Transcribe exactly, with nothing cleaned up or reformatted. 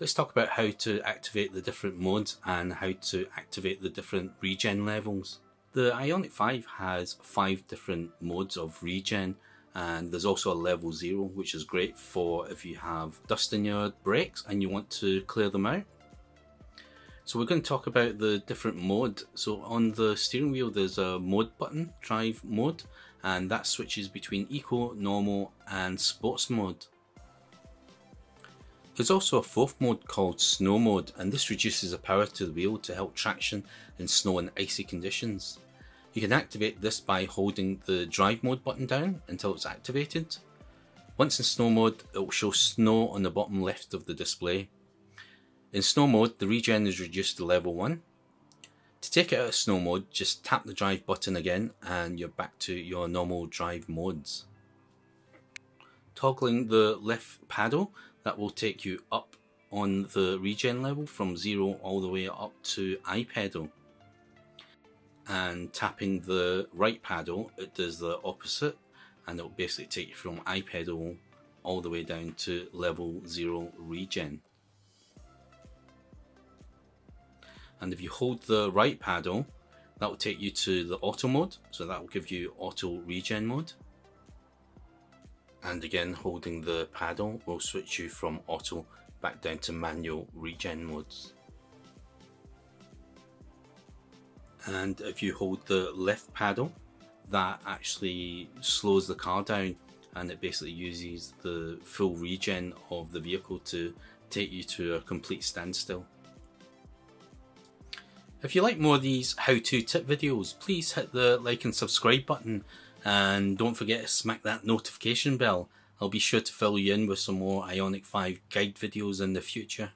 let's talk about how to activate the different modes and how to activate the different regen levels. The IONIQ five has five different modes of regen, and there's also a level zero, which is great for if you have dust in your brakes and you want to clear them out. So we're going to talk about the different mode. So on the steering wheel there's a mode button, drive mode, and that switches between eco, normal and sports mode. There's also a fourth mode called Snow Mode, and this reduces the power to the wheel to help traction in snow and icy conditions. You can activate this by holding the drive mode button down until it's activated. Once in snow mode, it will show snow on the bottom left of the display. In snow mode, the regen is reduced to level one. To take it out of snow mode, just tap the drive button again and you're back to your normal drive modes. Toggling the left paddle, that will take you up on the regen level from zero all the way up to i-Pedal. And tapping the right paddle, it does the opposite, and it will basically take you from i-Pedal all the way down to level zero regen. And if you hold the right paddle, that will take you to the auto mode, so that will give you auto regen mode. And again, holding the paddle will switch you from auto back down to manual regen modes. And if you hold the left paddle, that actually slows the car down, and it basically uses the full regen of the vehicle to take you to a complete standstill. If you like more of these how-to tip videos, please hit the like and subscribe button, and don't forget to smack that notification bell. I'll be sure to fill you in with some more IONIQ five guide videos in the future.